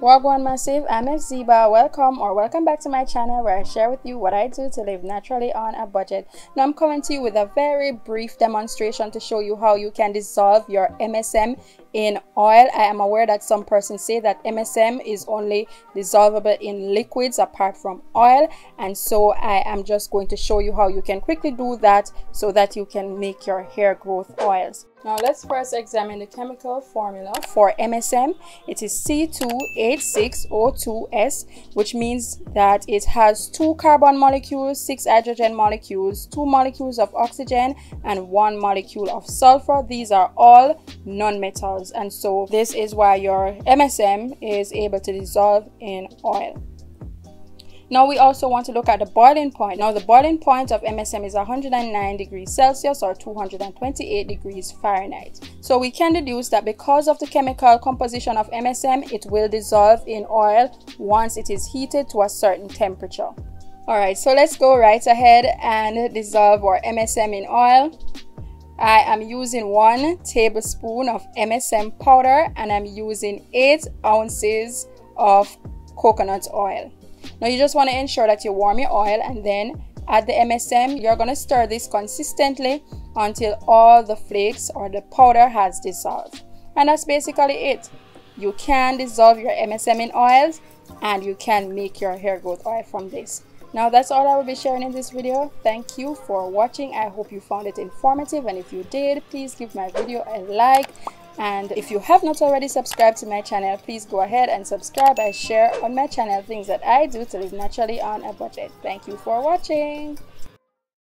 Wagwan Massive, I'm Hephzibah. Welcome back to my channel where I share with you what I do to live naturally on a budget. Now I'm coming to you with a very brief demonstration to show you how you can dissolve your MSM in oil. I am aware that some persons say that MSM is only dissolvable in liquids apart from oil, and so I am just going to show you how you can quickly do that so that you can make your hair growth oils. Now let's first examine the chemical formula for MSM. It is C2H6O2S, which means that it has 2 carbon molecules, 6 hydrogen molecules, 2 molecules of oxygen, and 1 molecule of sulfur. These are all nonmetals, and so this is why your MSM is able to dissolve in oil. Now we also want to look at the boiling point. Now the boiling point of MSM is 109 degrees Celsius or 228 degrees Fahrenheit. So we can deduce that because of the chemical composition of MSM, it will dissolve in oil once it is heated to a certain temperature. Alright, so let's go right ahead and dissolve our MSM in oil. I am using 1 tablespoon of MSM powder and I'm using 8 ounces of coconut oil. Now you just want to ensure that you warm your oil and then add the MSM. You're going to stir this consistently until all the flakes or the powder has dissolved. And that's basically it. You can dissolve your MSM in oils and you can make your hair growth oil from this. Now that's all I will be sharing in this video. Thank you for watching. I hope you found it informative, and if you did, please give my video a like. And if you have not already subscribed to my channel, please go ahead and subscribe. I share on my channel things that I do to live naturally on a budget. Thank you for watching.